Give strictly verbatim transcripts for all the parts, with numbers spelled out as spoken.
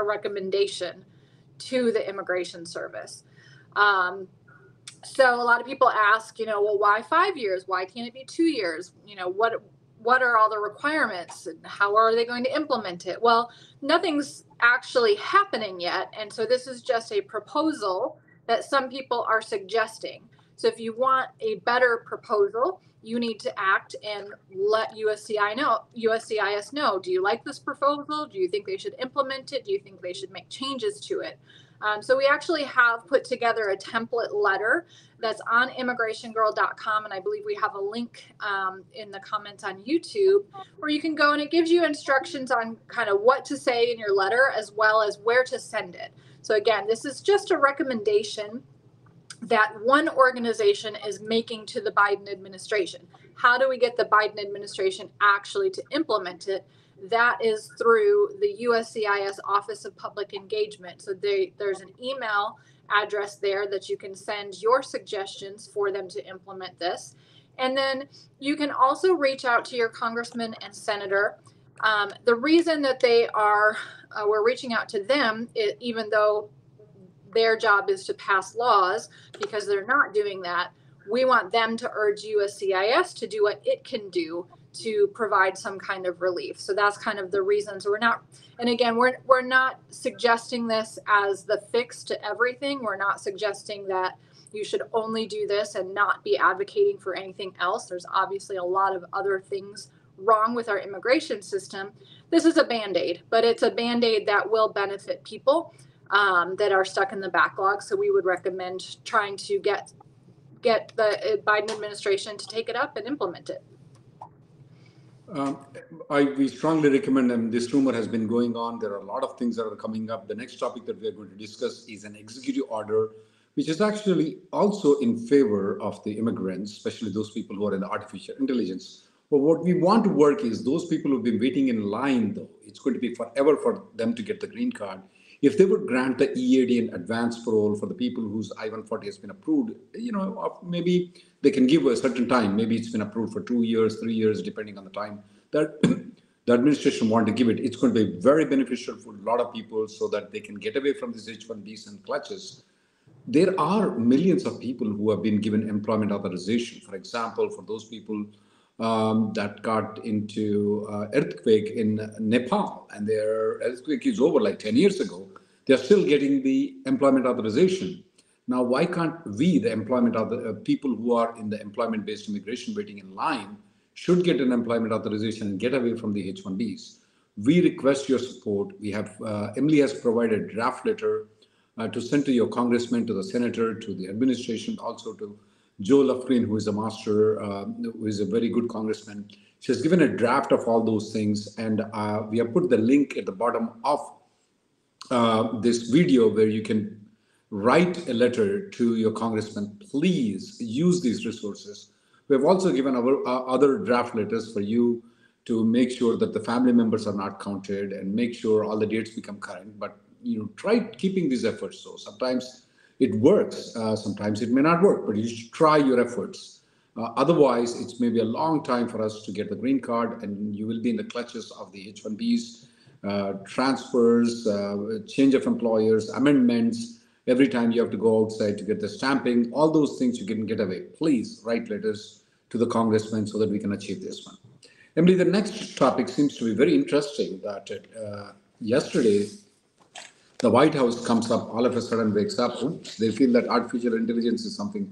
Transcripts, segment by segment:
a recommendation to the Immigration Service. Um, so a lot of people ask, you know, well, why five years? Why can't it be two years? You know, what what are all the requirements and how are they going to implement it? Well, nothing's actually happening yet. And so this is just a proposal that some people are suggesting. So if you want a better proposal, you need to act and let U S C I S know, U S C I S know, do you like this proposal? Do you think they should implement it? Do you think they should make changes to it? Um, so we actually have put together a template letter that's on immigration girl dot com, and I believe we have a link um, in the comments on YouTube where you can go, and it gives you instructions on kind of what to say in your letter as well as where to send it. So again, this is just a recommendation that one organization is making to the Biden administration. How do we get the Biden administration actually to implement it? That is through the U S C I S Office of Public Engagement. So they, there's an email address there that you can send your suggestions for them to implement this. And then you can also reach out to your congressman and senator. Um, the reason that they are, uh, we're reaching out to them, is, even though their job is to pass laws, because they're not doing that, we want them to urge U S C I S to do what it can do to provide some kind of relief. So that's kind of the reason. So we're not, and again, we're, we're not suggesting this as the fix to everything. We're not suggesting that you should only do this and not be advocating for anything else. There's obviously a lot of other things wrong with our immigration system. This is a Band-Aid, but it's a Band-Aid that will benefit people um, that are stuck in the backlog. So we would recommend trying to get, get the Biden administration to take it up and implement it. Um, I, we strongly recommend them. This rumor has been going on. There are a lot of things that are coming up. The next topic that we are going to discuss is an executive order, which is actually also in favor of the immigrants, especially those people who are in the artificial intelligence. But what we want to work is those people who've been waiting in line, though. It's going to be forever for them to get the green card. If they would grant the E A D and advance parole for the people whose I one forty has been approved, you know, maybe they can give a certain time. Maybe it's been approved for two years, three years, depending on the time that the administration want to give it. It's going to be very beneficial for a lot of people so that they can get away from these H one Bs and clutches. There are millions of people who have been given employment authorization. For example, for those people Um, that got into uh, earthquake in Nepal, and their earthquake is over like ten years ago. They're still getting the employment authorization. Now, why can't we, the employment author, uh, people who are in the employment-based immigration waiting in line, should get an employment authorization and get away from the H one Bs? We request your support. We have uh, Emily has provided a draft letter uh, to send to your congressman, to the senator, to the administration, also to Zoe Lofgren, who is a master, uh, who is a very good congressman. She has given a draft of all those things, and uh, we have put the link at the bottom of uh, this video where you can write a letter to your congressman. Please use these resources. We have also given our uh, other draft letters for you to make sure that the family members are not counted and make sure all the dates become current. But you know, try keeping these efforts. So sometimes it works. Uh, sometimes it may not work, but you should try your efforts. Uh, otherwise, it's maybe a long time for us to get the green card, and you will be in the clutches of the H one Bs, uh, transfers, uh, change of employers, amendments. Every time you have to go outside to get the stamping, all those things you can get away. Please write letters to the congressman so that we can achieve this one. Emily, the next topic seems to be very interesting. That uh, yesterday, the White House comes up, all of a sudden wakes up. Oops, they feel that artificial intelligence is something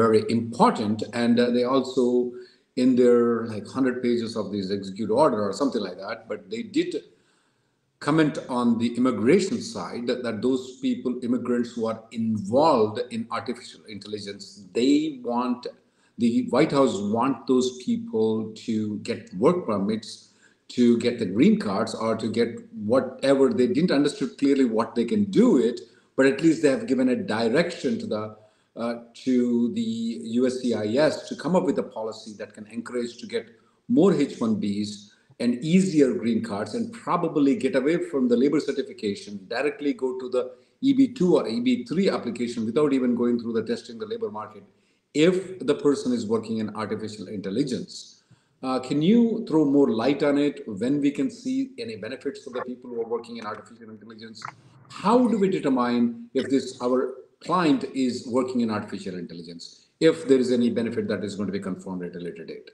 very important. And uh, they also, in their like one hundred pages of this executive order or something like that, but they did comment on the immigration side that, that those people, immigrants who are involved in artificial intelligence, they want, the White House want those people to get work permits, to get the green cards, or to get whatever. They didn't understand clearly what they can do it, but at least they have given a direction to the uh, to the U S C I S to come up with a policy that can encourage to get more H one Bs and easier green cards, and probably get away from the labor certification, directly go to the E B two or E B three application without even going through the testing the labor market if the person is working in artificial intelligence. Uh, can you throw more light on it, when we can see any benefits for the people who are working in artificial intelligence? How do we determine if this our client is working in artificial intelligence, if there is any benefit that is going to be confirmed at a later date?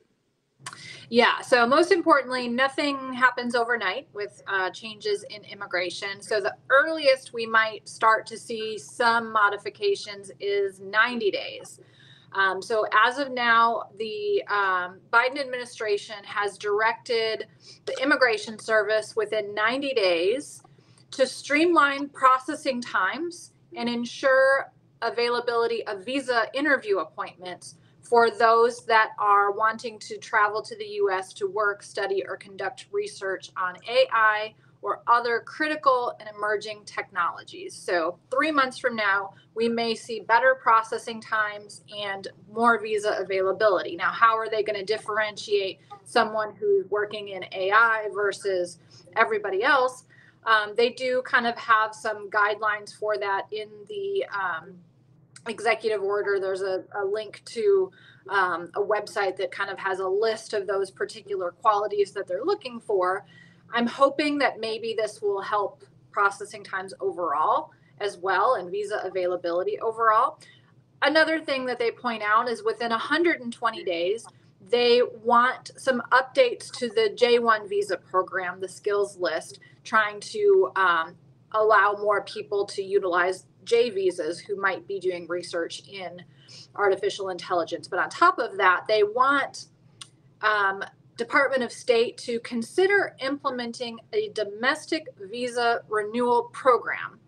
Yeah, so most importantly, nothing happens overnight with uh, changes in immigration. So the earliest we might start to see some modifications is ninety days. Um, so as of now, the um, Biden administration has directed the Immigration Service within ninety days to streamline processing times and ensure availability of visa interview appointments for those that are wanting to travel to the U S to work, study, or conduct research on A I or other critical and emerging technologies. So three months from now, we may see better processing times and more visa availability. Now, how are they going to differentiate someone who's working in A I versus everybody else? Um, they do kind of have some guidelines for that in the um, executive order. There's a, a link to um, a website that kind of has a list of those particular qualities that they're looking for. I'm hoping that maybe this will help processing times overall as well, and visa availability overall. Another thing that they point out is within one hundred twenty days, they want some updates to the J one visa program, the skills list, trying to um, allow more people to utilize J visas who might be doing research in artificial intelligence. But on top of that, they want um, Department of State to consider implementing a domestic visa renewal program.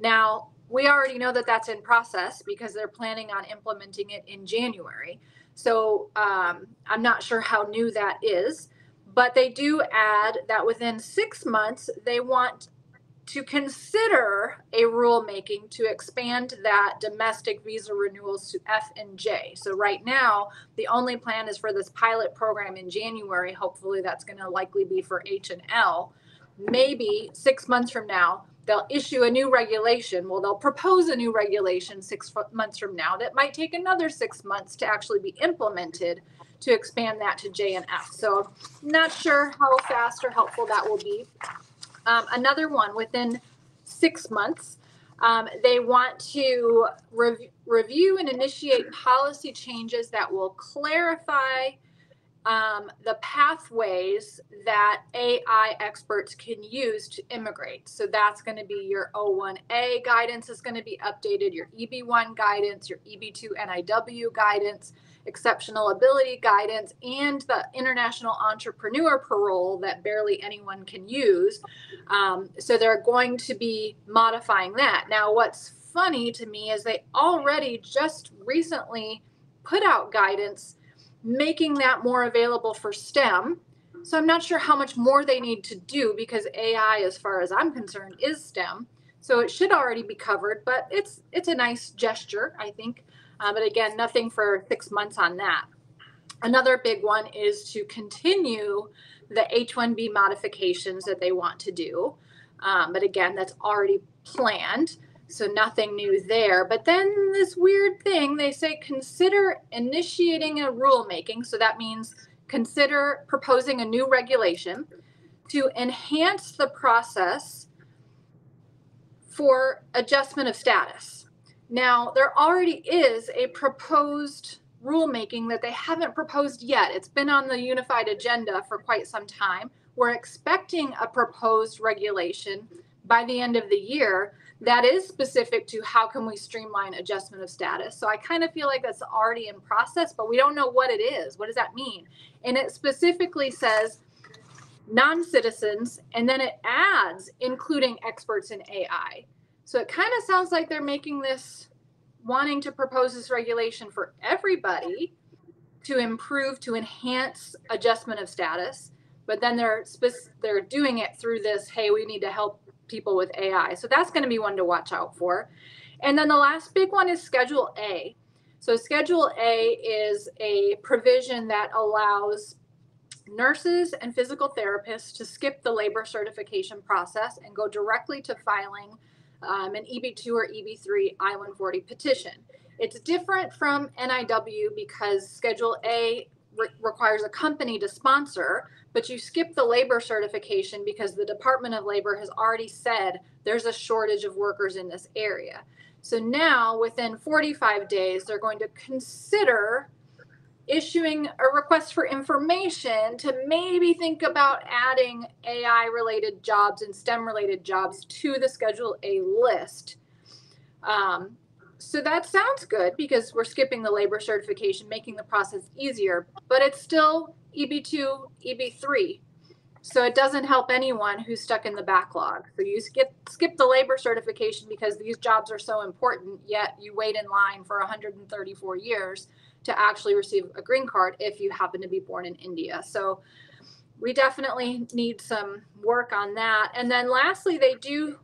Now, we already know that that's in process because they're planning on implementing it in January. So um, I'm not sure how new that is, but they do add that within six months, they want to consider a rulemaking to expand that domestic visa renewals to F and J. So right now, the only plan is for this pilot program in January. Hopefully that's going to likely be for H and L. Maybe six months from now, they'll issue a new regulation. Well, they'll propose a new regulation six months from now that might take another six months to actually be implemented to expand that to J and F. So not sure how fast or helpful that will be. Um, another one within six months, um, they want to rev- review and initiate policy changes that will clarify um, the pathways that A I experts can use to immigrate. So that's going to be your O one A guidance is going to be updated, your E B one guidance, your E B two N I W guidance, exceptional ability guidance, and the international entrepreneur parole that barely anyone can use. Um, so they're going to be modifying that. Now, what's funny to me is they already just recently put out guidance making that more available for STEM. So I'm not sure how much more they need to do because A I, as far as I'm concerned, is STEM. So it should already be covered, but it's it's a nice gesture, I think. Uh, but again, nothing for six months on that. Another big one is to continue the H one B modifications that they want to do. Um, but again, that's already planned, so nothing new there. But then this weird thing, they say consider initiating a rulemaking. So that means consider proposing a new regulation to enhance the process for adjustment of status. Now, there already is a proposed rulemaking that they haven't proposed yet. It's been on the unified agenda for quite some time. We're expecting a proposed regulation by the end of the year that is specific to how can we streamline adjustment of status. So I kind of feel like that's already in process, but we don't know what it is. What does that mean? And it specifically says non-citizens, and then it adds including experts in A I. So it kind of sounds like they're making this, wanting to propose this regulation for everybody to improve, to enhance adjustment of status, but then they're spe- they're doing it through this, hey, we need to help people with A I. So that's going to be one to watch out for. And then the last big one is Schedule A. So Schedule A is a provision that allows nurses and physical therapists to skip the labor certification process and go directly to filing Um, an E B two or E B three I one forty petition. It's different from N I W because Schedule A re requires a company to sponsor, but you skip the labor certification because the Department of Labor has already said there's a shortage of workers in this area. So now within forty-five days, they're going to consider issuing a request for information to maybe think about adding A I-related jobs and STEM-related jobs to the Schedule A list. Um, so that sounds good because we're skipping the labor certification, making the process easier, but it's still E B two, E B three. So it doesn't help anyone who's stuck in the backlog. So you skip, skip the labor certification because these jobs are so important, yet you wait in line for one hundred thirty-four years to actually receive a green card if you happen to be born in India. So we definitely need some work on that. And then lastly, they do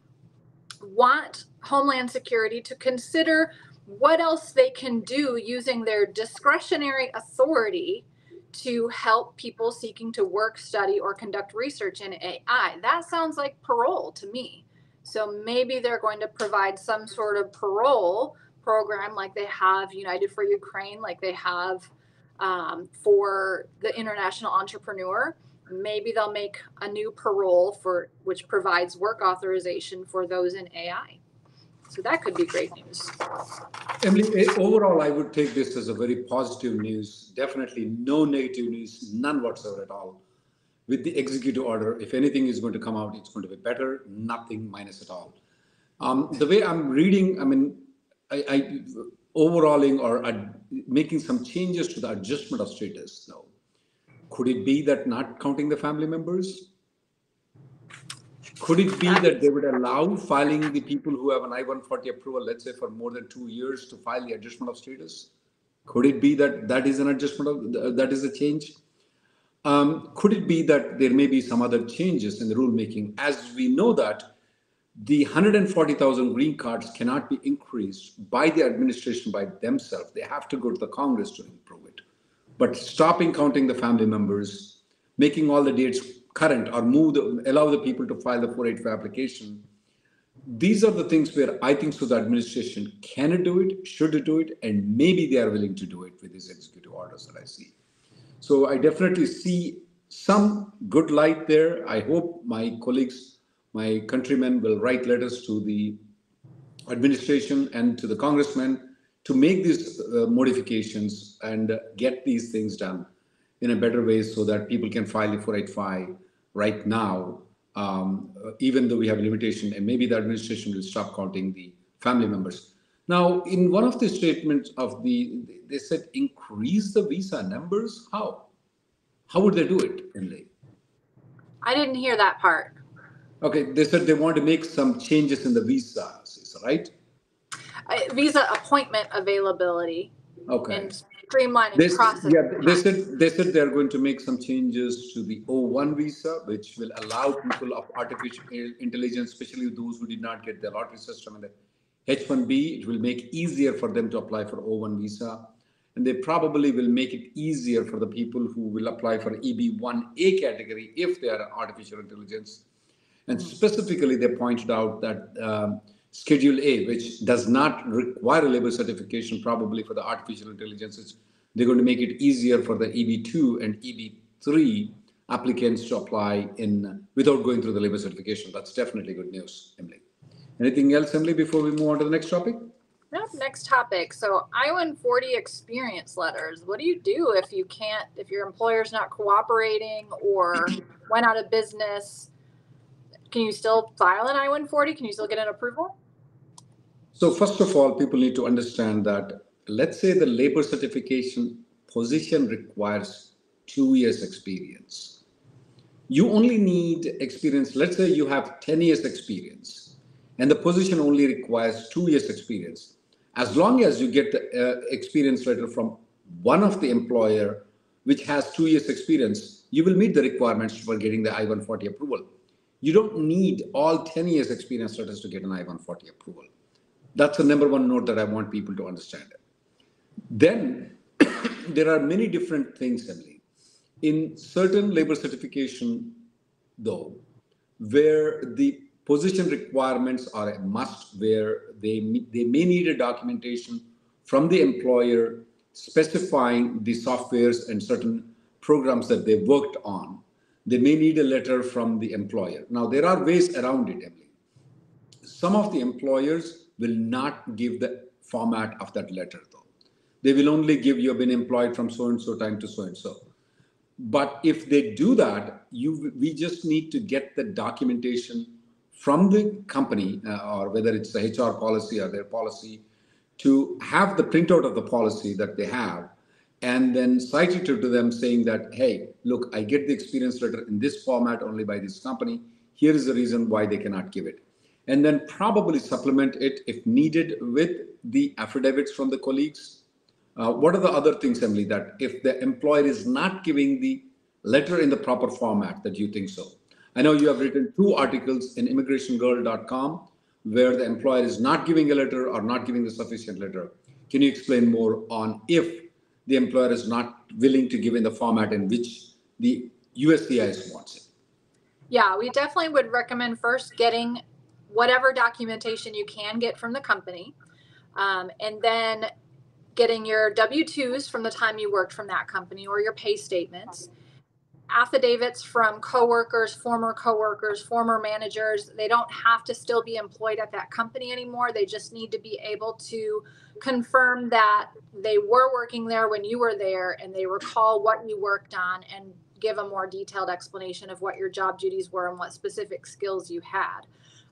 want Homeland Security to consider what else they can do using their discretionary authority to help people seeking to work, study, or conduct research in A I. That sounds like parole to me. So maybe they're going to provide some sort of parole program like they have United for Ukraine, like they have um, for the international entrepreneur. Maybe they'll make a new parole for which provides work authorization for those in A I. So that could be great news. Emily, overall, I would take this as a very positive news. Definitely no negative news, none whatsoever at all. With the executive order, if anything is going to come out, it's going to be better, nothing minus at all. Um, the way I'm reading, I mean, I, I overhauling or uh, making some changes to the adjustment of status, though. Could it be that not counting the family members? Could it be that they would allow filing the people who have an I one forty approval, let's say for more than two years to file the adjustment of status? Could it be that that is an adjustment of, that is a change? Um, could it be that there may be some other changes in the rulemaking? As we know that the one hundred forty thousand green cards cannot be increased by the administration by themselves. They have to go to the Congress to improve it. But stopping counting the family members, making all the dates current, or move the, allow the people to file the four eighty-five application, these are the things where I think so the administration can it do it, should it do it, and maybe they are willing to do it with these executive orders that I see. So I definitely see some good light there. I hope my colleagues, my countrymen will write letters to the administration and to the congressmen to make these uh, modifications and get these things done in a better way so that people can file the four eighty-five right now, um, even though we have a limitation, and maybe the administration will stop counting the family members. Now, in one of the statements of the, they said increase the visa numbers. How? How would they do it, Emily? I didn't hear that part. Okay, they said they want to make some changes in the visas, right? Uh, visa appointment availability. Okay. And streamlining the process. Yeah, they said, they said they're going to make some changes to the O one visa, which will allow people of artificial intelligence, especially those who did not get the lottery system and the H one B, it will make easier for them to apply for O one visa. And they probably will make it easier for the people who will apply for E B one A category if they are artificial intelligence. And specifically, they pointed out that um, Schedule A, which does not require a labor certification, probably for the artificial intelligences, they're going to make it easier for the E B two and E B three applicants to apply in without going through the labor certification. That's definitely good news, Emily. Anything else, Emily, before we move on to the next topic? No, next topic. So I one forty experience letters. What do you do if you can't, if your employer's not cooperating or went out of business? Can you still file an I one forty? Can you still get an approval? So first of all, people need to understand that, let's say the labor certification position requires two years experience. You only need experience, let's say you have ten years experience and the position only requires two years experience. As long as you get the uh, experience letter from one of the employer, which has two years experience, you will meet the requirements for getting the I one forty approval. You don't need all ten years experience letters to get an I one forty approval. That's the number one note that I want people to understand. Then there are many different things, Emily. In certain labor certification, though, where the position requirements are a must, where they, they may need a documentation from the employer specifying the softwares and certain programs that they worked on, they may need a letter from the employer. Now, there are ways around it, Emily. Some of the employers will not give the format of that letter, though. They will only give you have been employed from so-and-so time to so-and-so. But if they do that, you we just need to get the documentation from the company, uh, or whether it's the H R policy or their policy, to have the printout of the policy that they have, and then cite it to them saying that, hey, look, I get the experience letter in this format only by this company. Here is the reason why they cannot give it. And then probably supplement it, if needed, with the affidavits from the colleagues. Uh, what are the other things, Emily, that if the employer is not giving the letter in the proper format that you think so? I know you have written two articles in immigration girl dot com where the employer is not giving a letter or not giving the sufficient letter. Can you explain more on if the employer is not willing to give in the format in which the U S C I S wants it? Yeah, we definitely would recommend first getting whatever documentation you can get from the company, um, and then getting your W twos from the time you worked from that company, or your pay statements, affidavits from coworkers, former coworkers, former managers. They don't have to still be employed at that company anymore. They just need to be able to confirm that they were working there when you were there, and they recall what you worked on and give a more detailed explanation of what your job duties were and what specific skills you had.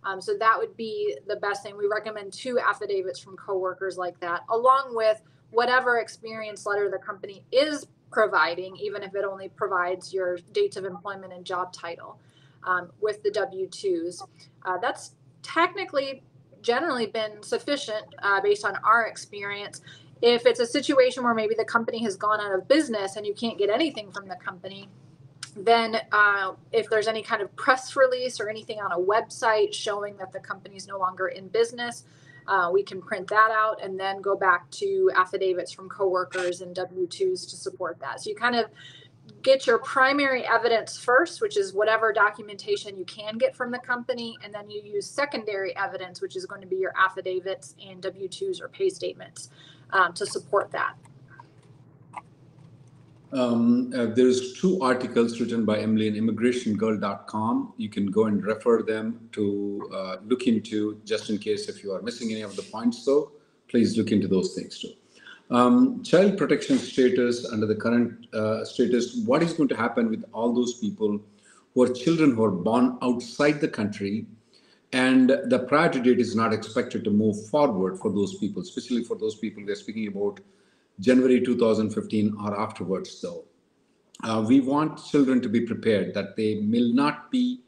Um, so that would be the best thing. We recommend two affidavits from coworkers like that, along with whatever experience letter the company is providing, even if it only provides your dates of employment and job title, um, with the W twos. Uh, that's technically generally been sufficient uh, based on our experience. If it's a situation where maybe the company has gone out of business and you can't get anything from the company, then uh, if there's any kind of press release or anything on a website showing that the company is no longer in business, uh, we can print that out and then go back to affidavits from coworkers and W twos to support that. So you kind of get your primary evidence first, which is whatever documentation you can get from the company, and then you use secondary evidence, which is going to be your affidavits and W twos or pay statements um, to support that. Um, uh, there's two articles written by Emily in immigration girl dot com. You can go and refer them to uh, look into, just in case if you are missing any of the points, though, please look into those things too. Um, child protection status under the current uh, status, what is going to happen with all those people who are children who are born outside the country and the priority date is not expected to move forward for those people, especially for those people we are speaking about January two thousand fifteen or afterwards, though. Uh, we want children to be prepared that they will not be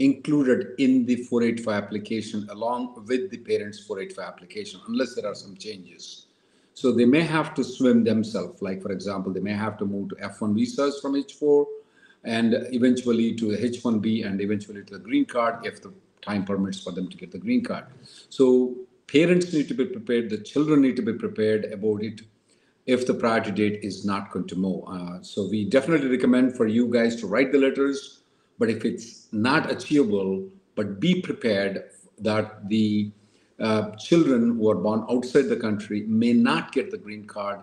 included in the four eighty-five application along with the parents' four eighty-five application, unless there are some changes. So they may have to swim themselves. Like, for example, they may have to move to F one visas from H four and eventually to the H one B and eventually to the green card if the time permits for them to get the green card. So parents need to be prepared. The children need to be prepared about it if the priority date is not going to move. Uh, so we definitely recommend for you guys to write the letters, but if it's not achievable, but be prepared that the uh, children who are born outside the country may not get the green card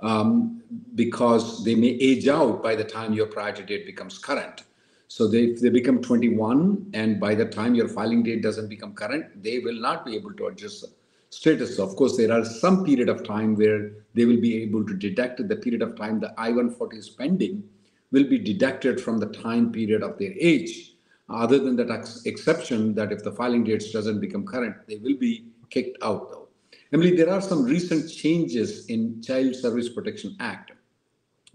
um, because they may age out by the time your priority date becomes current. So they, if they become twenty-one and by the time your filing date doesn't become current, they will not be able to adjust status. Of course, there are some period of time where they will be able to deduct the period of time the I one forty is pending will be deducted from the time period of their age. Other than that ex exception that if the filing dates doesn't become current, they will be kicked out, though. Emily, there are some recent changes in Child Service Protection Act,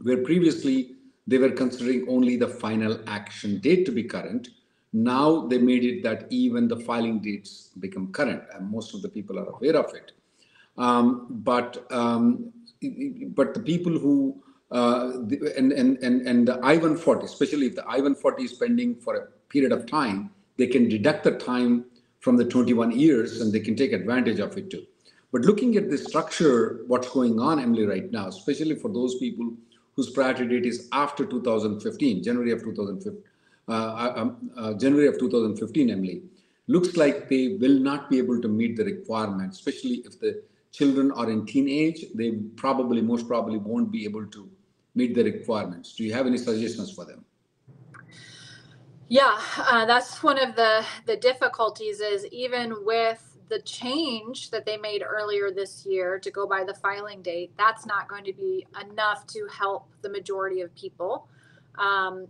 where previously they were considering only the final action date to be current. Now they made it that even the filing dates become current, and most of the people are aware of it. Um, but um, but the people who uh, the, and and and and the I one forty, especially if the I one forty is pending for a period of time, they can deduct the time from the twenty-one years, and they can take advantage of it too. But looking at the structure, what's going on, Emily, right now, especially for those people whose priority date is after two thousand fifteen, January of two thousand fifteen. Uh, um, uh, January of two thousand fifteen, Emily, looks like they will not be able to meet the requirement, especially if the children are in teenage, they probably, most probably won't be able to meet the requirements. Do you have any suggestions for them? Yeah, uh, that's one of the, the difficulties is even with the change that they made earlier this year to go by the filing date, that's not going to be enough to help the majority of people. Um,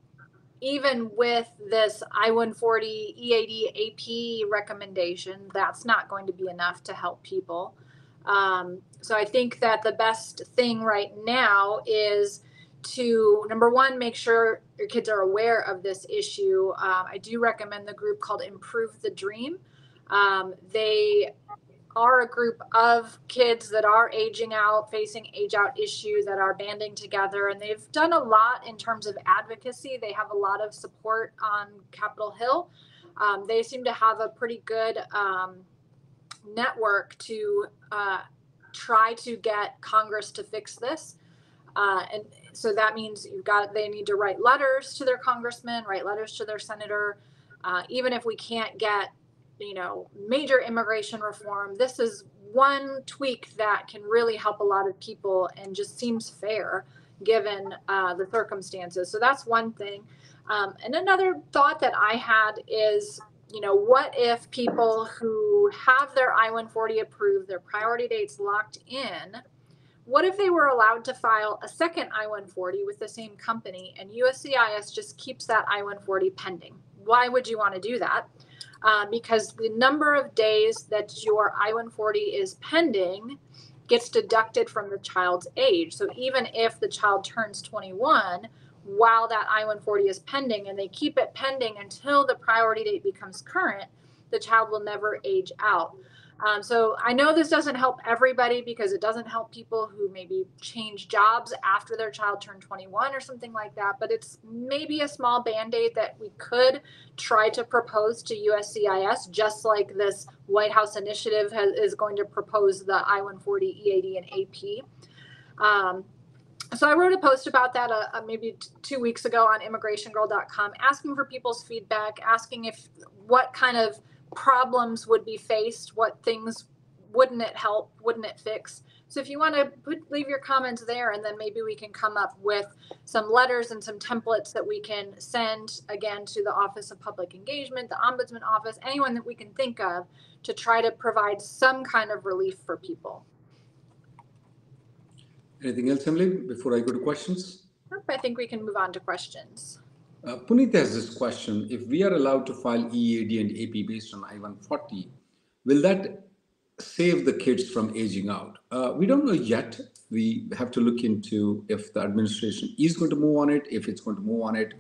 even with this I one forty, E A D, A P recommendation, that's not going to be enough to help people. Um, so I think that the best thing right now is to, number one, make sure your kids are aware of this issue. Um, I do recommend the group called Improve the Dream. Um, they are a group of kids that are aging out, facing age out issues, that are banding together, and they've done a lot in terms of advocacy. They have a lot of support on Capitol Hill. Um, they seem to have a pretty good um, network to uh, try to get Congress to fix this. Uh, and so that means you've got, they need to write letters to their congressman, write letters to their senator. Uh, even if we can't get, you know, major immigration reform, this is one tweak that can really help a lot of people and just seems fair given uh, the circumstances. So that's one thing. Um, and another thought that I had is, you know, what if people who have their I one forty approved, their priority dates locked in, what if they were allowed to file a second I one forty with the same company and U S C I S just keeps that I one forty pending? Why would you want to do that? Uh, because the number of days that your I one forty is pending gets deducted from the child's age. So even if the child turns twenty-one, while that I one forty is pending, and they keep it pending until the priority date becomes current, the child will never age out. Um, so I know this doesn't help everybody because it doesn't help people who maybe change jobs after their child turned twenty-one or something like that, but it's maybe a small Band-Aid that we could try to propose to U S C I S, just like this White House initiative has, is going to propose the I one forty, E A D, and A P. Um, so I wrote a post about that uh, uh, maybe t two weeks ago on immigration girl dot com, asking for people's feedback, asking if what kind of problems would be faced, what things wouldn't it help, wouldn't it fix. So if you want to put, leave your comments there, and then maybe we can come up with some letters and some templates that we can send, again, to the Office of Public Engagement, the Ombudsman Office, anyone that we can think of to try to provide some kind of relief for people. Anything else, Emily, before I go to questions? I think we can move on to questions. Uh, Puneet has this question: if we are allowed to file E A D and A P based on I one forty, will that save the kids from aging out? Uh, we don't know yet. We have to look into if the administration is going to move on it, if it's going to move on it.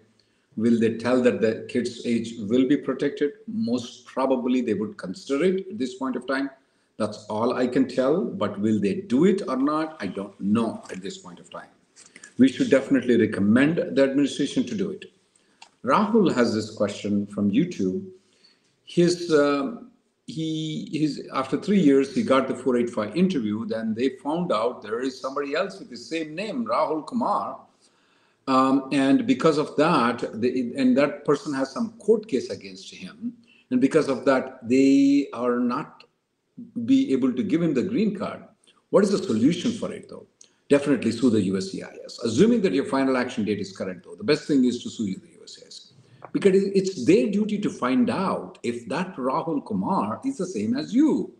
Will they tell that the kids' age will be protected? Most probably they would consider it at this point of time. That's all I can tell, but will they do it or not? I don't know at this point of time. We should definitely recommend the administration to do it. Rahul has this question from YouTube. His, uh, he, his, after three years, he got the four eighty-five interview. Then they found out there is somebody else with the same name, Rahul Kumar. Um, and because of that, they, and that person has some court case against him. And because of that, they are not be able to give him the green card. What is the solution for it, though? Definitely sue the U S C I S. Assuming that your final action date is correct, though, the best thing is to sue the U S C I S, because it's their duty to find out if that Rahul Kumar is the same as you.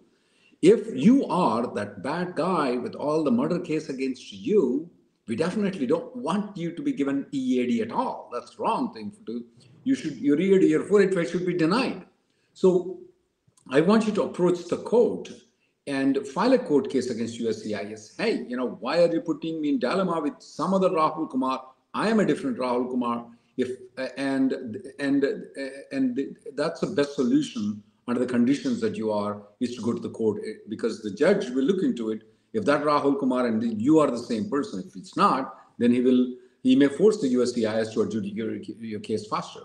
If you are that bad guy with all the murder case against you, we definitely don't want you to be given E A D at all. That's the wrong thing to do. You should, your E A D, your four eighty-five should be denied. So I want you to approach the court and file a court case against U S C I S. Hey, you know, why are you putting me in dilemma with some other Rahul Kumar? I am a different Rahul Kumar. If uh, and and uh, and that's the best solution under the conditions that you are, is to go to the court, because the judge will look into it. If that Rahul Kumar and you are the same person, if it's not, then he will he may force the U S C I S to adjudicate your, your case faster.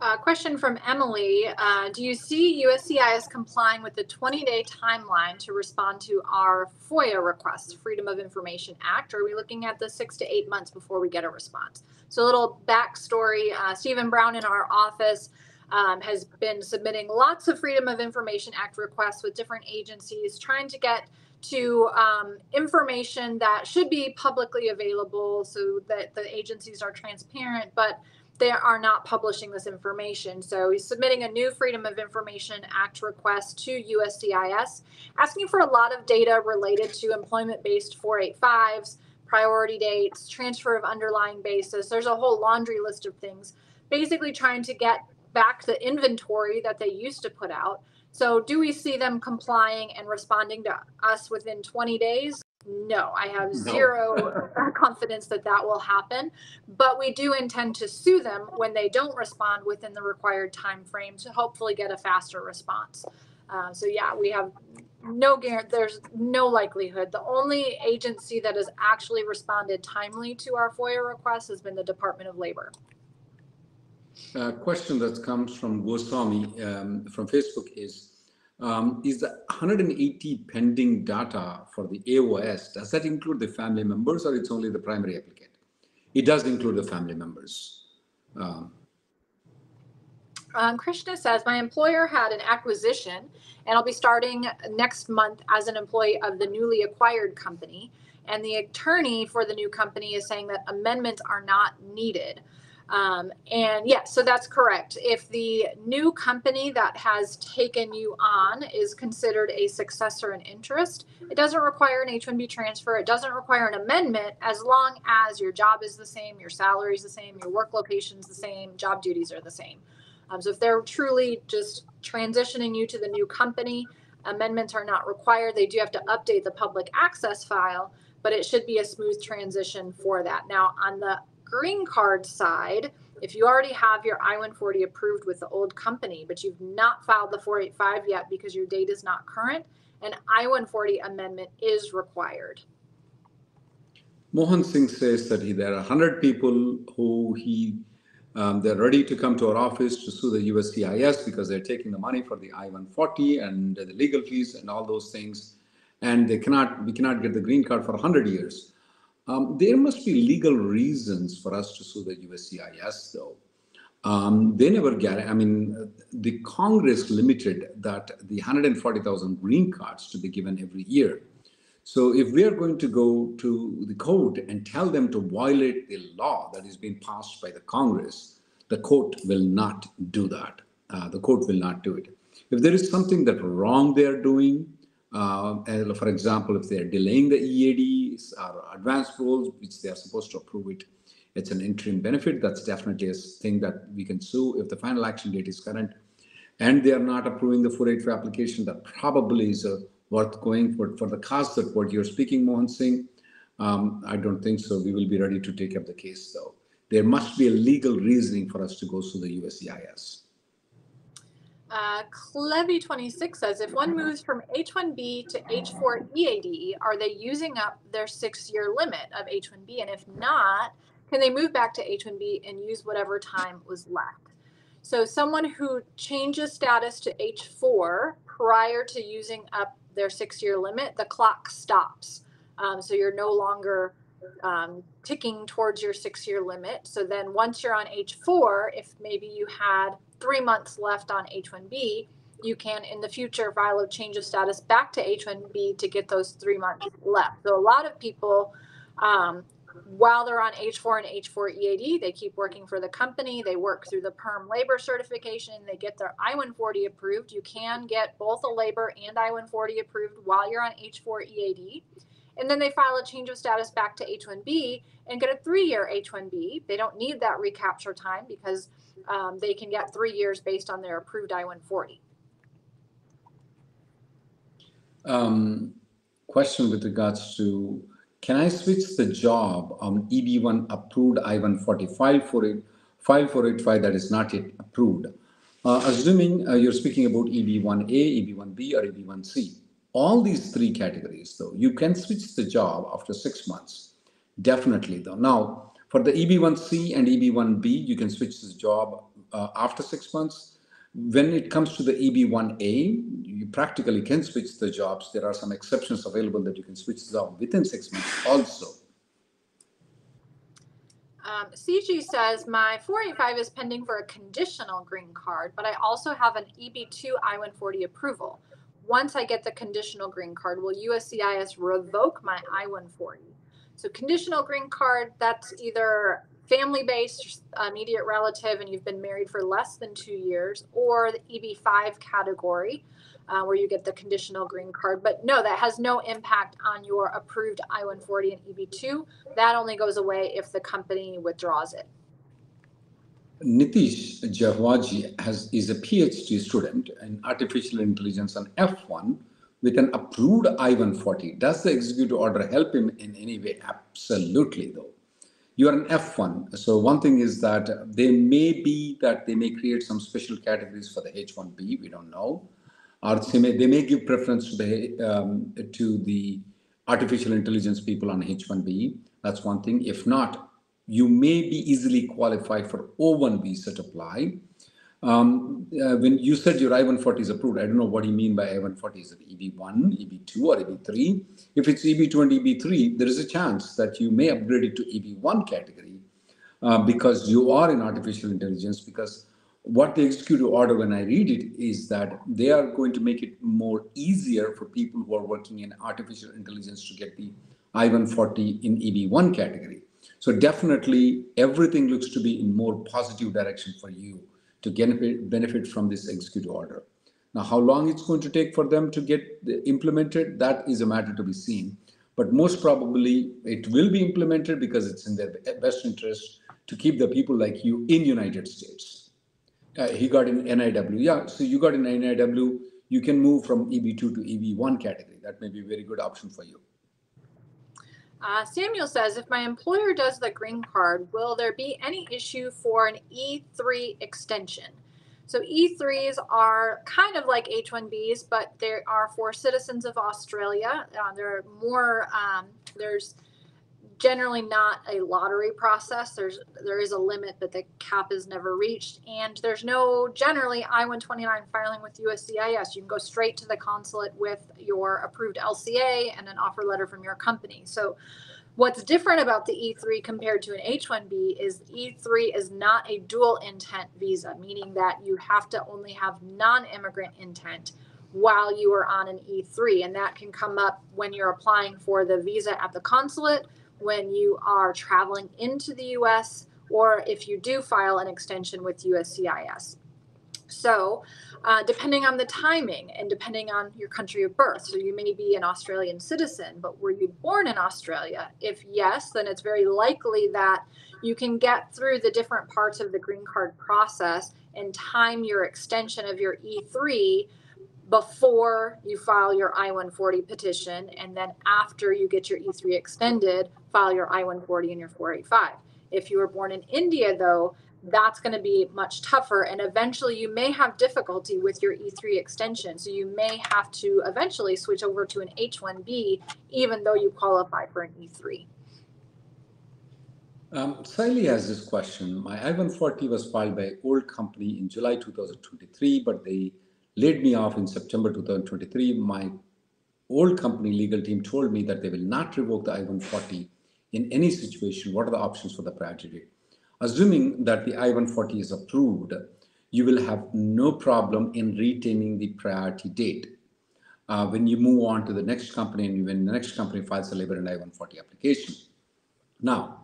Uh, question from Emily. Uh, do you see U S C I S complying with the twenty day timeline to respond to our FOIA request, Freedom of Information Act? Or are we looking at the six to eight months before we get a response? So a little backstory, uh, Stephen Brown in our office um, has been submitting lots of Freedom of Information Act requests with different agencies, trying to get to um, information that should be publicly available so that the agencies are transparent, but they are not publishing this information. So he's submitting a new Freedom of Information Act request to U S C I S, asking for a lot of data related to employment-based four eighty-fives, priority dates, transfer of underlying basis. There's a whole laundry list of things, basically trying to get back the inventory that they used to put out. So do we see them complying and responding to us within twenty days? No, I have zero no. confidence that that will happen. But we do intend to sue them when they don't respond within the required time frame to hopefully get a faster response. Uh, so, yeah, we have no guarantee. There's no likelihood. The only agency that has actually responded timely to our FOIA request has been the Department of Labor. A question that comes from Goswami um, from Facebook is, um, is the one hundred eighty pending data for the A O S, does that include the family members or it's only the primary applicant? It does include the family members. Um, um, Krishna says, my employer had an acquisition and I'll be starting next month as an employee of the newly acquired company. And the attorney for the new company is saying that amendments are not needed. Um, and yeah, so that's correct. If the new company that has taken you on is considered a successor in interest, it doesn't require an H one B transfer. It doesn't require an amendment as long as your job is the same, your salary is the same, your work location is the same, job duties are the same. Um, so if they're truly just transitioning you to the new company, amendments are not required. They do have to update the public access file, but it should be a smooth transition for that. Now on the green card side, if you already have your I one forty approved with the old company, but you've not filed the four eighty-five yet because your date is not current, an I one forty amendment is required. Mohan Singh says that he, there are one hundred people who he, um, they're ready to come to our office to sue the U S C I S because they're taking the money for the I one forty and the legal fees and all those things. And they cannot, we cannot get the green card for one hundred years. Um, there must be legal reasons for us to sue the U S C I S, though. Um, they never get it. I mean, the Congress limited that the one hundred forty thousand green cards to be given every year. So if we are going to go to the court and tell them to violate the law that is being passed by the Congress, the court will not do that. Uh, the court will not do it. If there is something that wrong they are doing, Uh, for example, if they're delaying the E A Ds or advanced rules, which they are supposed to approve it, it's an interim benefit. That's definitely a thing that we can sue if the final action date is current and they are not approving the four eighty-five application. That probably is uh, worth going for, for the cost that what you're speaking, Mohan Singh. Um, I don't think so. We will be ready to take up the case, though. There must be a legal reasoning for us to go through the U S C I S. Uh, Clevy twenty-six says, if one moves from H one B to H four E A D, are they using up their six-year limit of H one B? And if not, can they move back to H one B and use whatever time was left? So someone who changes status to H four prior to using up their six-year limit, the clock stops. Um, so you're no longer um, ticking towards your six-year limit. So then once you're on H four, if maybe you had three months left on H one B, you can in the future file a change of status back to H one B to get those three months left. So a lot of people, um, while they're on H four and H four E A D, they keep working for the company, they work through the PERM labor certification, they get their I one forty approved. You can get both a labor and I one forty approved while you're on H four E A D. And then they file a change of status back to H one B and get a three-year H one B. They don't need that recapture time because um, they can get three years based on their approved I one forty. Um, question with regards to, can I switch the job on E B one approved I one forty file for it, file four eighty-five that is not yet approved? Uh, assuming uh, you're speaking about E B one A, E B one B, or E B one C. All these three categories, though, you can switch the job after six months, definitely, though. Now, for the E B one C and E B one B, you can switch this job uh, after six months. When it comes to the E B one A, you practically can switch the jobs. There are some exceptions available that you can switch the job within six months also. Um, C G says, my four eighty-five is pending for a conditional green card, but I also have an E B two I one forty approval. Once I get the conditional green card, will U S C I S revoke my I one forty? So conditional green card, that's either family-based, immediate relative, and you've been married for less than two years, or the E B five category, uh, where you get the conditional green card. But no, that has no impact on your approved I one forty and E B two. That only goes away if the company withdraws it. Nitish Jahwaji has, is a PhD student in artificial intelligence on F one with an approved I one forty. Does the executive order help him in any way? Absolutely, though. You are an F one. So one thing is that they may be that they may create some special categories for the H one B. We don't know. Or they may, they may give preference to the, um, to the artificial intelligence people on H one B. That's one thing. If not, you may be easily qualified for O one visa to apply. Um, uh, when you said your I one forty is approved, I don't know what you mean by I one forty. Is it E B one, E B two, or E B three? If it's E B two and E B three, there is a chance that you may upgrade it to E B one category uh, because you are in artificial intelligence, because what the executive order, when I read it, is that they are going to make it more easier for people who are working in artificial intelligence to get the I one forty in E B one category. So definitely everything looks to be in more positive direction for you to benefit, benefit from this executive order. Now, how long it's going to take for them to get implemented, that is a matter to be seen. But most probably it will be implemented because it's in their best interest to keep the people like you in United States. Uh, he got in N I W. Yeah, so you got in N I W. You can move from E B two to E B one category. That may be a very good option for you. Uh, Samuel says, if my employer does the green card, will there be any issue for an E three extension? So E threes are kind of like H one Bs, but they are for citizens of Australia. Uh, they're more, um, there's generally not a lottery process. There's, there is a limit, but the cap is never reached. And there's no generally I one twenty-nine filing with U S C I S. You can go straight to the consulate with your approved L C A and an offer letter from your company. So what's different about the E three compared to an H one B is E three is not a dual intent visa, meaning that you have to only have non-immigrant intent while you are on an E three. And that can come up when you're applying for the visa at the consulate, when you are traveling into the U S, or if you do file an extension with U S C I S. So uh, depending on the timing and depending on your country of birth, so you may be an Australian citizen, but were you born in Australia? If yes, then it's very likely that you can get through the different parts of the green card process and time your extension of your E three before you file your I one forty petition, and then after you get your E three extended, file your I one forty and your four eighty-five. If you were born in India, though, that's going to be much tougher, and eventually you may have difficulty with your E three extension, so you may have to eventually switch over to an H one B, even though you qualify for an E three. Um, Sally has this question. My I one forty was filed by an old company in July two thousand twenty-three, but they laid me off in September two thousand twenty-three. My old company legal team told me that they will not revoke the I one forty in any situation. What are the options for the graduate? Assuming that the I one forty is approved, you will have no problem in retaining the priority date. Uh, when you move on to the next company and when the next company files a labor and I one forty application. Now,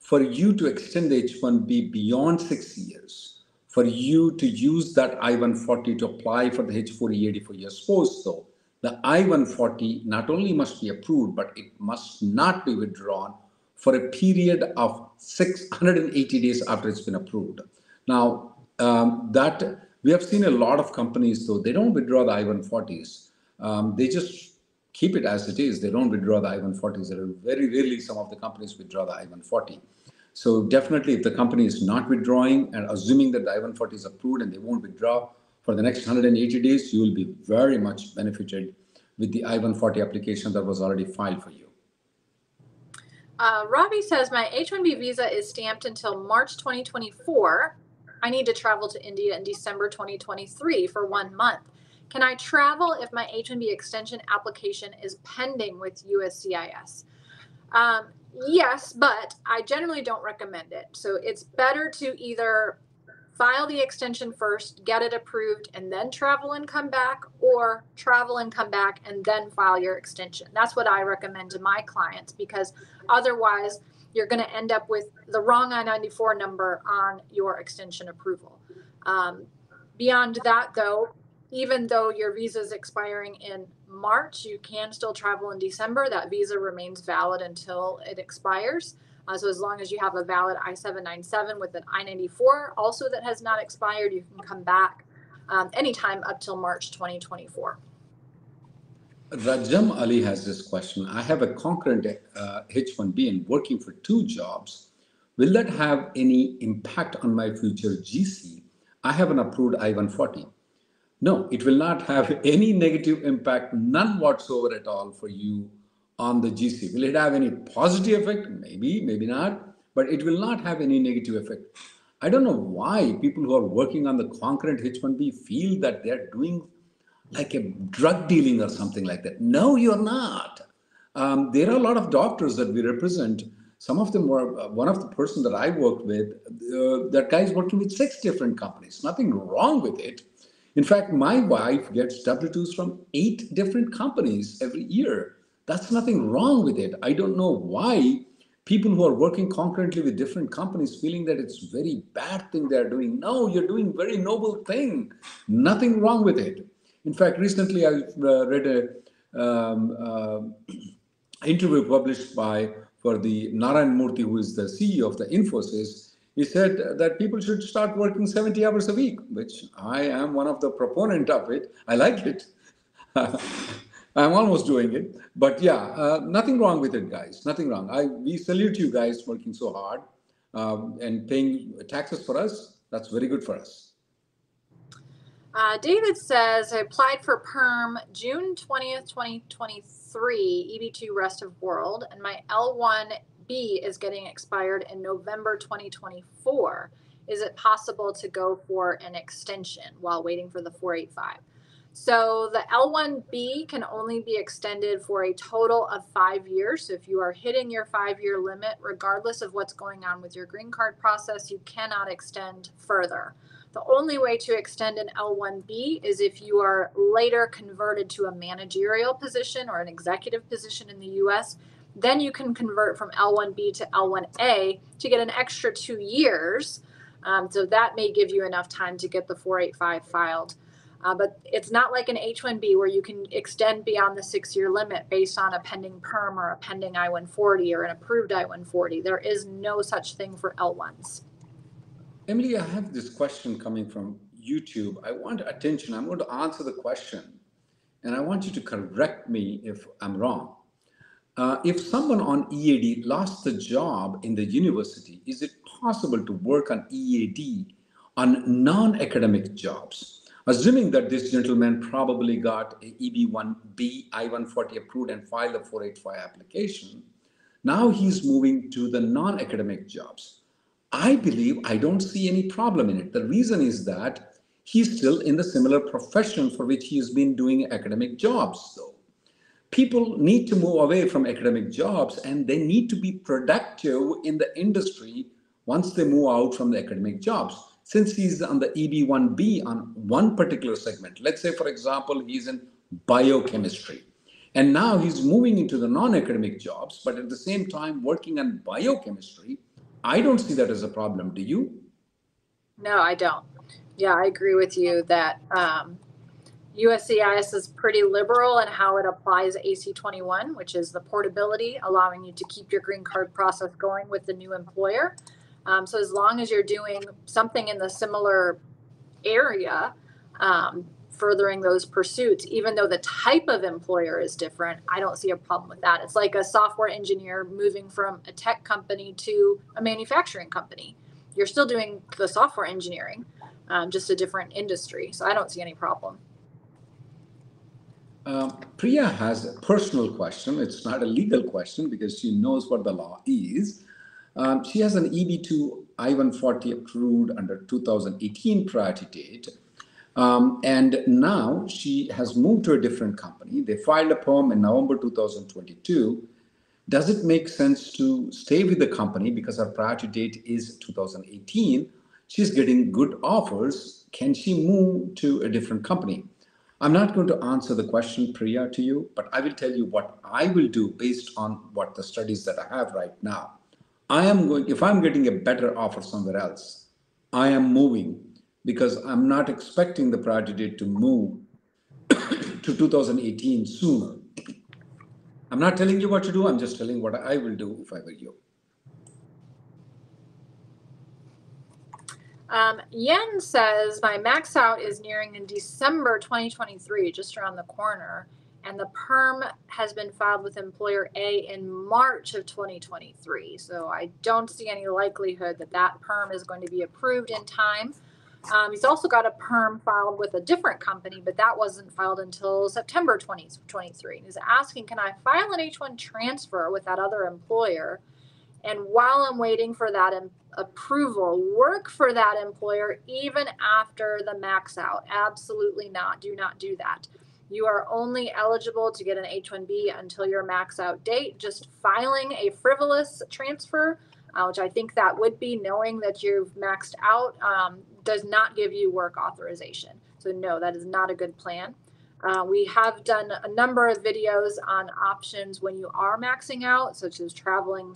for you to extend the H one B beyond six years, for you to use that I one forty to apply for the H four E A D for your spouse, though, the I one forty not only must be approved, but it must not be withdrawn for a period of six hundred eighty days after it's been approved. Now, um, that we have seen a lot of companies, though, they don't withdraw the I one forties. Um, they just keep it as it is. They don't withdraw the I one forties. There are very rarely some of the companies withdraw the I one forty. So definitely if the company is not withdrawing and assuming that the I one forty is approved and they won't withdraw for the next one hundred eighty days, you will be very much benefited with the I one forty application that was already filed for you. Uh, Robbie says, my H one B visa is stamped until March twenty twenty-four. I need to travel to India in December twenty twenty-three for one month. Can I travel if my H one B extension application is pending with U S C I S? Um, Yes, but I generally don't recommend it. So it's better to either file the extension first, get it approved, and then travel and come back, or travel and come back and then file your extension. That's what I recommend to my clients, because otherwise you're going to end up with the wrong I ninety-four number on your extension approval. Um, beyond that, though, even though your visa is expiring in March, you can still travel in December. That visa remains valid until it expires. Uh, so as long as you have a valid I seven ninety-seven with an I ninety-four also that has not expired, you can come back um, anytime up till March twenty twenty-four. Rajam Ali has this question. I have a concurrent uh, H one B and working for two jobs. Will that have any impact on my future G C? I have an approved I one forty. No, it will not have any negative impact, none whatsoever at all for you on the G C. Will it have any positive effect? Maybe, maybe not, but it will not have any negative effect. I don't know why people who are working on the concurrent H one B feel that they're doing like a drug dealing or something like that. No, you're not. Um, there are a lot of doctors that we represent. Some of them were, uh, one of the person that I worked with, uh, that guy's working with six different companies, nothing wrong with it. In fact, my wife gets W twos from eight different companies every year. That's nothing wrong with it. I don't know why people who are working concurrently with different companies feeling that it's a very bad thing they're doing. No, you're doing a very noble thing. Nothing wrong with it. In fact, recently I uh, read a um, uh, interview published by for the Narayan Murthy, who is the C E O of the Infosys. He said that people should start working seventy hours a week, which I am one of the proponent of it. I like it. I'm almost doing it, but yeah, uh, nothing wrong with it, guys. Nothing wrong. I, we salute you guys working so hard um, and paying taxes for us. That's very good for us. Uh, David says, I applied for PERM June twentieth, twenty twenty-three, E B two rest of world, and my L one B is getting expired in November twenty twenty-four. Is it possible to go for an extension while waiting for the four eighty-five? So the L one B can only be extended for a total of five years. So if you are hitting your five-year limit, regardless of what's going on with your green card process, you cannot extend further. The only way to extend an L one B is if you are later converted to a managerial position or an executive position in the U S, then you can convert from L one B to L one A to get an extra two years. Um, so that may give you enough time to get the four eighty-five filed. Uh, but it's not like an H one B where you can extend beyond the six-year limit based on a pending PERM or a pending I one forty or an approved I one forty. There is no such thing for L ones. Emily, I have this question coming from YouTube. I want attention. I'm going to answer the question, and I want you to correct me if I'm wrong. Uh, if someone on E A D lost the job in the university, is it possible to work on E A D on non-academic jobs? Assuming that this gentleman probably got a E B one B I one forty approved and filed a four eighty-five application, now he's moving to the non-academic jobs. I believe I don't see any problem in it. The reason is that he's still in the similar profession for which he has been doing academic jobs. So people need to move away from academic jobs, and they need to be productive in the industry once they move out from the academic jobs. Since he's on the E B one B on one particular segment, let's say, for example, he's in biochemistry, and now he's moving into the non-academic jobs, but at the same time working on biochemistry, I don't see that as a problem. Do you? No, I don't. Yeah, I agree with you that um, U S C I S is pretty liberal in how it applies A C twenty-one, which is the portability, allowing you to keep your green card process going with the new employer. Um, so as long as you're doing something in the similar area, um, furthering those pursuits, even though the type of employer is different, I don't see a problem with that. It's like a software engineer moving from a tech company to a manufacturing company. You're still doing the software engineering, um, just a different industry. So I don't see any problem. Uh, Priya has a personal question. It's not a legal question because she knows what the law is. Um, she has an E B two I one forty approved under two thousand eighteen priority date. Um, and now she has moved to a different company. They filed a PERM in November two thousand twenty-two. Does it make sense to stay with the company because her priority date is two thousand eighteen? She's getting good offers. Can she move to a different company? I'm not going to answer the question, Priya, to you, but I will tell you what I will do based on what the studies that I have right now. I am going, if I'm getting a better offer somewhere else, I am moving because I'm not expecting the priority date to move to two thousand eighteen sooner. I'm not telling you what to do. I'm just telling what I will do if I were you. Um, Yen says, my max out is nearing in December twenty twenty-three, just around the corner, and the PERM has been filed with employer A in March of twenty twenty-three. So I don't see any likelihood that that PERM is going to be approved in time. Um, he's also got a PERM filed with a different company, but that wasn't filed until September twenty twenty-three. He's asking, can I file an H one transfer with that other employer? And while I'm waiting for that approval, work for that employer even after the max out? Absolutely not. Do not do that. You are only eligible to get an H one B until your max out date. Just filing a frivolous transfer, uh, which I think that would be, knowing that you've maxed out, um, does not give you work authorization. So no, that is not a good plan. Uh, we have done a number of videos on options when you are maxing out, such as traveling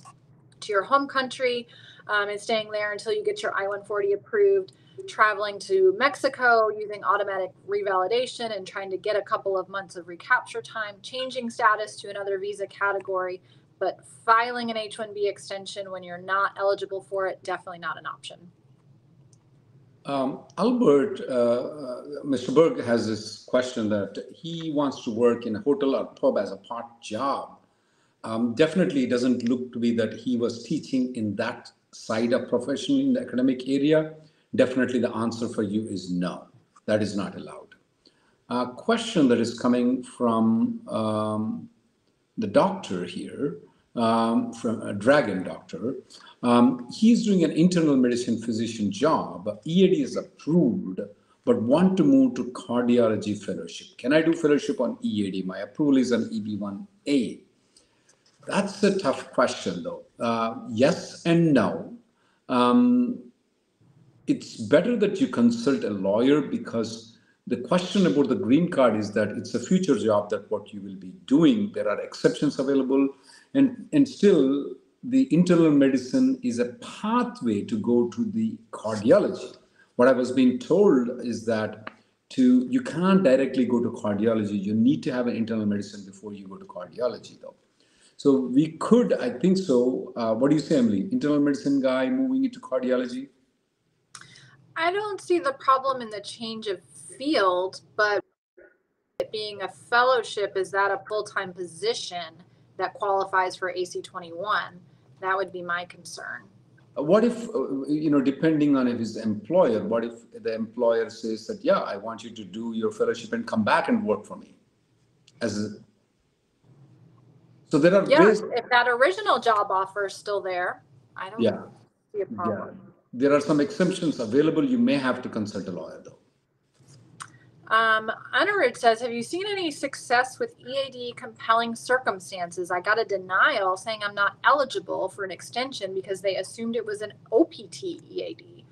to your home country um, and staying there until you get your I one forty approved, traveling to Mexico using automatic revalidation and trying to get a couple of months of recapture time, changing status to another visa category, but filing an H one B extension when you're not eligible for it, definitely not an option. Um, Albert, uh, uh, Mister Berg has this question that he wants to work in a hotel or pub as a part job. Um, definitely doesn't look to be that he was teaching in that side of profession in the academic area. Definitely the answer for you is no, that is not allowed. A uh, question that is coming from um, the doctor here, um, from a Dragon doctor. Um, he's doing an internal medicine physician job. E A D is approved, but want to move to cardiology fellowship. Can I do fellowship on E A D? My approval is on E B one A. That's a tough question, though. Uh, yes and no. Um, it's better that you consult a lawyer, because the question about the green card is that it's a future job, that what you will be doing. There are exceptions available. And, and still, the internal medicine is a pathway to go to the cardiology. What I was being told is that to, you can't directly go to cardiology. You need to have an internal medicine before you go to cardiology, though. So we could, I think so. Uh, what do you say, Emily? Internal medicine guy moving into cardiology? I don't see the problem in the change of field, but it being a fellowship, is that a full-time position that qualifies for A C twenty-one? That would be my concern. What if, you know, depending on if his employer, what if the employer says that, yeah, I want you to do your fellowship and come back and work for me as a, so there are yeah, ways. If that original job offer is still there, I don't yeah. see a problem. Yeah. There are some exemptions available. You may have to consult a lawyer, though. Um, Anirudh says, have you seen any success with E A D compelling circumstances? I got a denial saying I'm not eligible for an extension because they assumed it was an O P T E A D.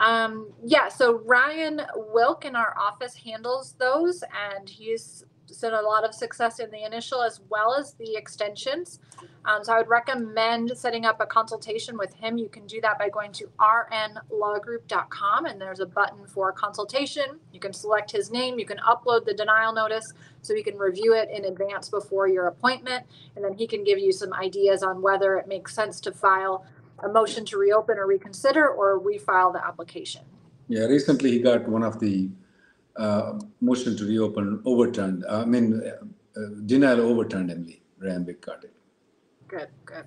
Um, yeah, so Ryan Wilk in our office handles those, and he's seen a lot of success in the initial as well as the extensions. Um, so I would recommend setting up a consultation with him. You can do that by going to R N law group dot com, and there's a button for consultation. You can select his name. You can upload the denial notice so he can review it in advance before your appointment, and then he can give you some ideas on whether it makes sense to file a motion to reopen or reconsider or refile the application. Yeah, recently he got one of the Uh, motion to reopen overturned. I mean, uh, uh, denial overturned, Emily. Rambik got it. Good, good.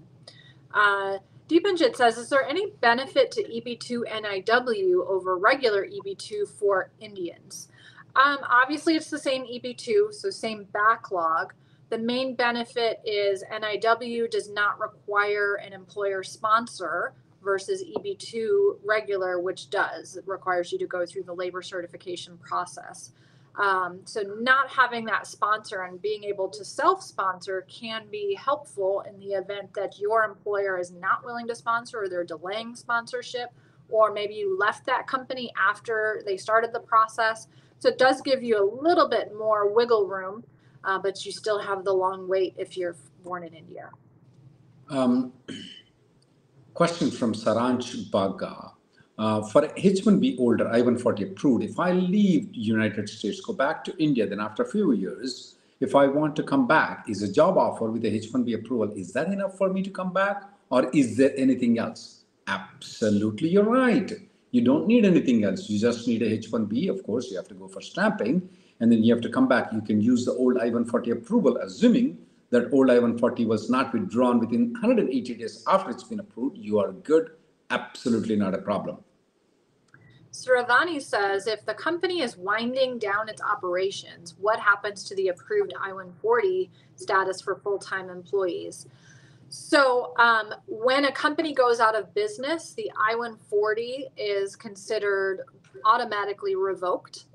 Uh, Deepanjit says, is there any benefit to E B two N I W over regular E B two for Indians? Um, obviously, it's the same E B two, so same backlog. The main benefit is N I W does not require an employer sponsor, versus E B two regular, which does. It requires you to go through the labor certification process. Um, so not having that sponsor and being able to self-sponsor can be helpful in the event that your employer is not willing to sponsor, or they're delaying sponsorship, or maybe you left that company after they started the process. So it does give you a little bit more wiggle room, uh, but you still have the long wait if you're born in India. Um, question from Saranj Baga. Uh, for H one B older, I one forty approved, if I leave the United States, go back to India, then after a few years, if I want to come back, is a job offer with the H one B approval, is that enough for me to come back, or is there anything else? Absolutely, you're right. You don't need anything else. You just need a H one B. Of course, you have to go for stamping, and then you have to come back. You can use the old I one forty approval, assuming that old I one forty was not withdrawn within one hundred eighty days after it's been approved. You are good. Absolutely not a problem. Sridhani says, if the company is winding down its operations, what happens to the approved I one forty status for full-time employees? So um, when a company goes out of business, the I one forty is considered automatically revoked.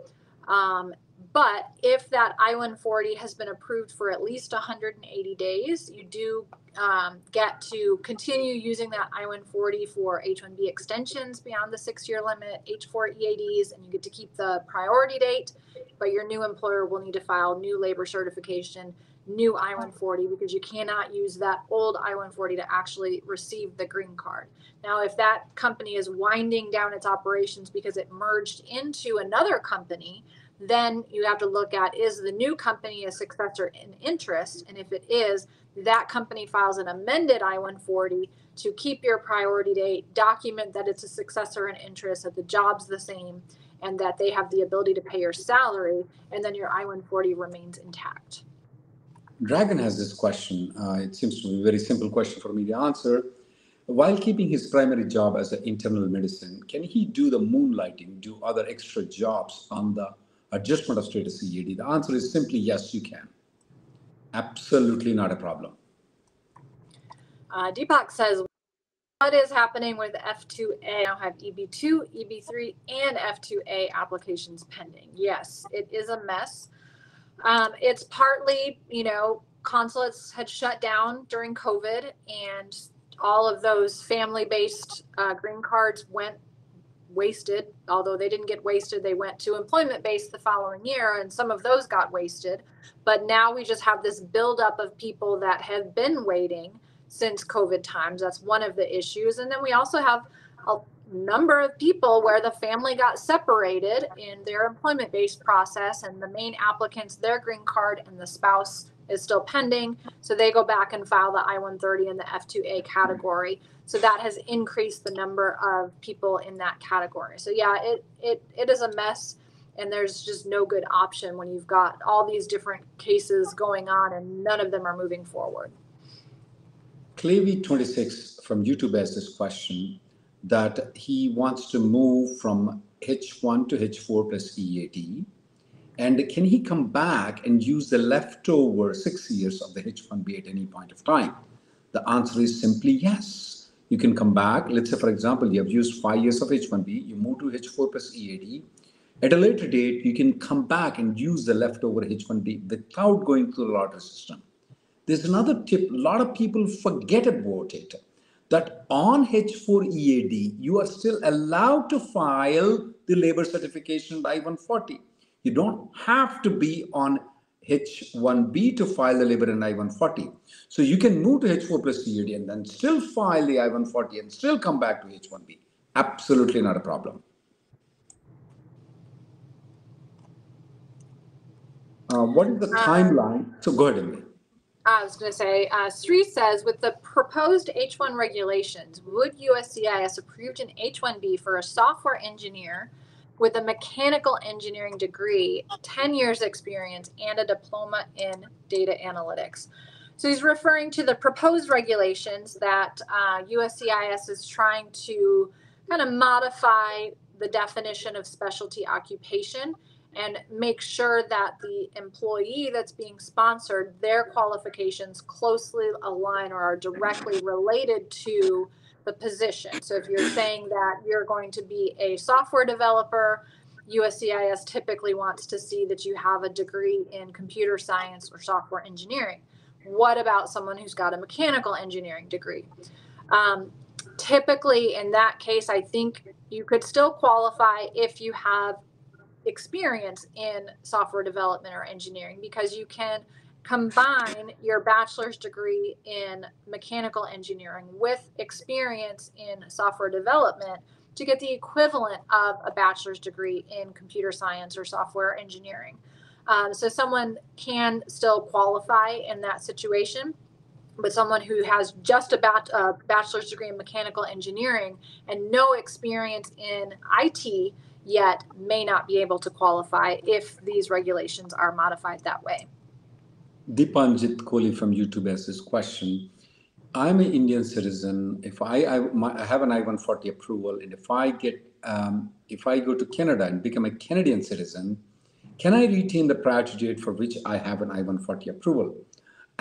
Um, but if that I one forty has been approved for at least one hundred eighty days, you do um, get to continue using that I one forty for H one B extensions beyond the six-year limit, H four E A Ds, and you get to keep the priority date, but your new employer will need to file new labor certification, new I one forty, because you cannot use that old I one forty to actually receive the green card. Now, if that company is winding down its operations because it merged into another company, then you have to look at, is the new company a successor in interest? And if it is, that company files an amended I one forty to keep your priority date, document that it's a successor in interest, that the job's the same, and that they have the ability to pay your salary, and then your I one forty remains intact. Dragon has this question. Uh, it seems to be a very simple question for me to answer. While keeping his primary job as an internal medicine, can he do the moonlighting, do other extra jobs on the adjustment of status E A D? The answer is simply yes, you can. Absolutely not a problem. Uh, Deepak says, what is happening with F two A? I now have E B two, E B three, and F two A applications pending. Yes, it is a mess. Um, it's partly, you know, consulates had shut down during COVID, and all of those family-based uh, green cards went wasted. Although they didn't get wasted, they went to employment-based the following year, and some of those got wasted. But now we just have this buildup of people that have been waiting since COVID times. That's one of the issues. And then we also have a number of people where the family got separated in their employment-based process, and the main applicants, their green card and the spouse is still pending. So they go back and file the I one thirty in the F two A category. So that has increased the number of people in that category. So yeah, it, it, it is a mess, and there's just no good option when you've got all these different cases going on and none of them are moving forward. Clavy twenty-six from YouTube has this question, that he wants to move from H one to H four plus E A D, and can he come back and use the leftover six years of the H one B at any point of time? The answer is simply yes. You can come back. Let's say, for example, you have used five years of H one B, you move to H four plus E A D. At a later date, you can come back and use the leftover H one B without going through the lottery system. There's another tip. A lot of people forget about it, that on H four E A D, you are still allowed to file the labor certification by I one forty. You don't have to be on H one B to file the labor in I one forty. So you can move to H four plus E A D and then still file the I one forty and still come back to H one B. Absolutely not a problem. Uh, what is the timeline? So go ahead, Emily. I was going to say, uh, Sri says, with the proposed H one regulations, would U S C I S approve an H one B for a software engineer with a mechanical engineering degree, ten years experience, and a diploma in data analytics? So he's referring to the proposed regulations that uh, U S C I S is trying to kind of modify the definition of specialty occupation and make sure that the employee that's being sponsored, their qualifications closely align or are directly related to the position. So if you're saying that you're going to be a software developer, U S C I S typically wants to see that you have a degree in computer science or software engineering. What about someone who's got a mechanical engineering degree? Um, typically in that case, I think you could still qualify if you have experience in software development or engineering, because you can combine your bachelor's degree in mechanical engineering with experience in software development to get the equivalent of a bachelor's degree in computer science or software engineering. Um, so someone can still qualify in that situation, but someone who has just a bat- uh, bachelor's degree in mechanical engineering and no experience in I T yet may not be able to qualify if these regulations are modified that way. Dipanjit Kohli from YouTube has this question. I'm an Indian citizen. If I, I, my, I have an I one forty approval, and if I get, um, if I go to Canada and become a Canadian citizen, can I retain the priority date for which I have an I one forty approval?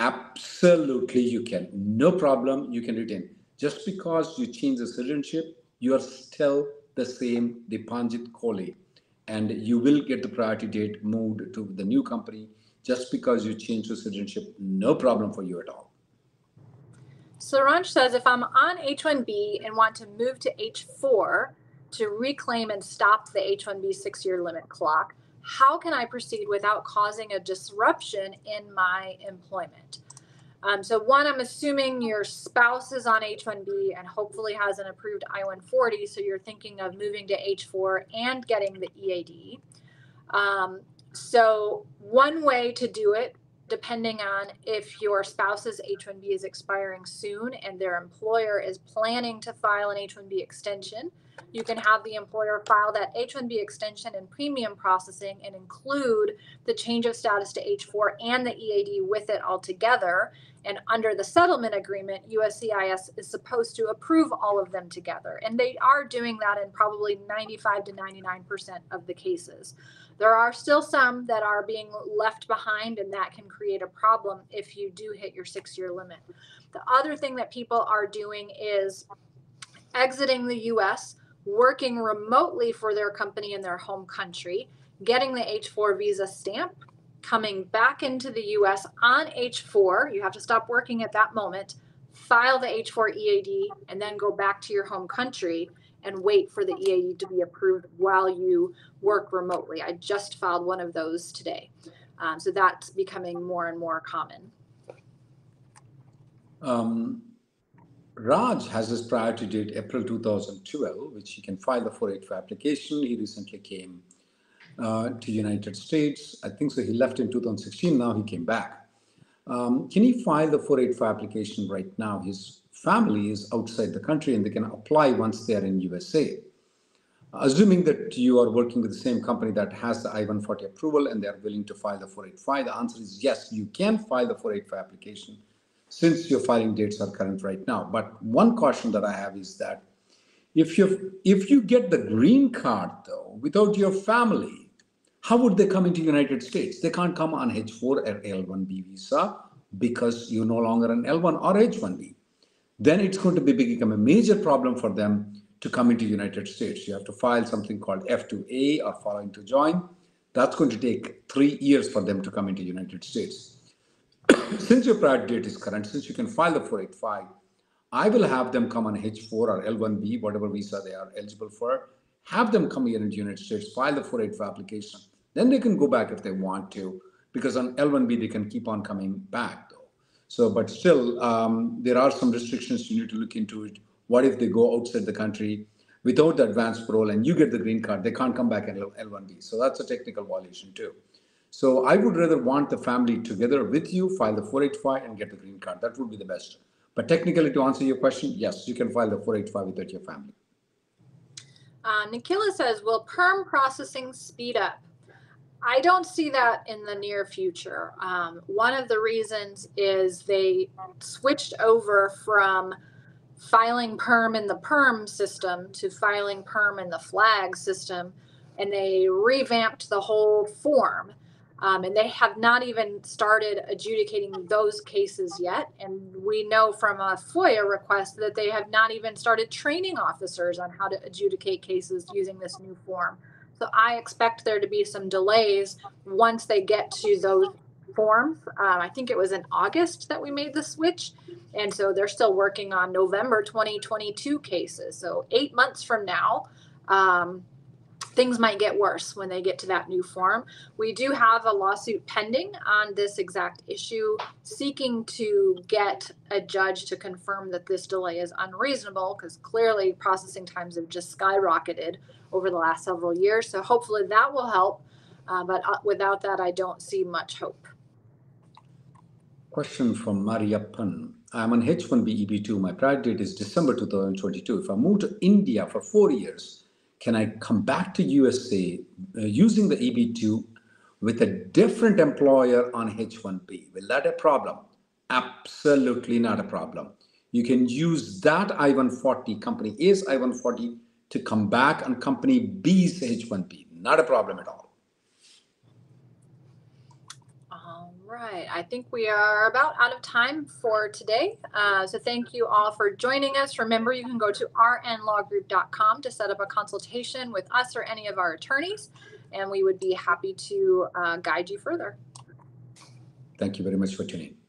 Absolutely, you can. No problem, you can retain. Just because you change the citizenship, you are still the same Dipanjit Kohli, and you will get the priority date moved to the new company. Just because you change your citizenship, no problem for you at all. Saranj says, if I'm on H one B and want to move to H four to reclaim and stop the H one B six-year limit clock, how can I proceed without causing a disruption in my employment? Um, so one, I'm assuming your spouse is on H one B and hopefully has an approved I one forty, so you're thinking of moving to H four and getting the E A D. Um, So one way to do it, depending on if your spouse's H one B is expiring soon and their employer is planning to file an H one B extension, you can have the employer file that H one B extension and premium processing and include the change of status to H four and the E A D with it altogether. And under the settlement agreement, U S C I S is supposed to approve all of them together. And they are doing that in probably ninety-five to ninety-nine percent of the cases. There are still some that are being left behind, and that can create a problem if you do hit your six-year limit. The other thing that people are doing is exiting the U S, working remotely for their company in their home country, getting the H four visa stamp, coming back into the U S on H four, you have to stop working at that moment, file the H four E A D, and then go back to your home country and wait for the E A D to be approved while you work remotely. I just filed one of those today. Um, so that's becoming more and more common. Um, Raj has his priority date April two thousand twelve, which he can file the four eighty-five application. He recently came uh, to the United States. I think so he left in two thousand sixteen, now he came back. Um, can he file the four eighty-five application right now? His family is outside the country and they can apply once they're in U S A. Assuming that you are working with the same company that has the I one forty approval and they're willing to file the four eighty-five, the answer is yes, you can file the four eighty-five application since your filing dates are current right now. But one caution that I have is that if you if you get the green card though, without your family, how would they come into the United States? They can't come on H four or L one B visa because you're no longer an L one or H one B. Then it's going to be become a major problem for them to come into the United States. You have to file something called F two A or following to join. That's going to take three years for them to come into the United States. Since your priority date is current, since you can file the four eighty-five, I will have them come on H four or L one B, whatever visa they are eligible for, have them come here in the United States, file the four eighty-five application. Then they can go back if they want to, because on L one B, they can keep on coming back. So, but still, um, there are some restrictions you need to look into it. What if they go outside the country without the advance parole and you get the green card, they can't come back in L one B. So that's a technical violation too. So I would rather want the family together with you, file the four eighty-five and get the green card. That would be the best. But technically, to answer your question, yes, you can file the four eighty-five without your family. Uh, Nikhila says, will PERM processing speed up? I don't see that in the near future. Um, one of the reasons is they switched over from filing PERM in the PERM system to filing PERM in the flag system, and they revamped the whole form. Um, and they have not even started adjudicating those cases yet. And we know from a FOIA request that they have not even started training officers on how to adjudicate cases using this new form. So I expect there to be some delays once they get to those forms. Um, I think it was in August that we made the switch. And so they're still working on November twenty twenty-two cases. So eight months from now, um, things might get worse when they get to that new form. We do have a lawsuit pending on this exact issue, seeking to get a judge to confirm that this delay is unreasonable, because clearly processing times have just skyrocketed over the last several years. So hopefully that will help. Uh, but without that, I don't see much hope. Question from Maria Pan. I'm on H one B E B two. My prior date is December two thousand twenty-two. If I move to India for four years, can I come back to U S A uh, using the E B two with a different employer on H one B? Will that be a problem? Absolutely not a problem. You can use that I one forty, company A's I one forty, to come back on company B's H one B. Not a problem at all. All right. I think we are about out of time for today. Uh, so thank you all for joining us. Remember, you can go to r n law group dot com to set up a consultation with us or any of our attorneys, and we would be happy to uh, guide you further. Thank you very much for tuning in.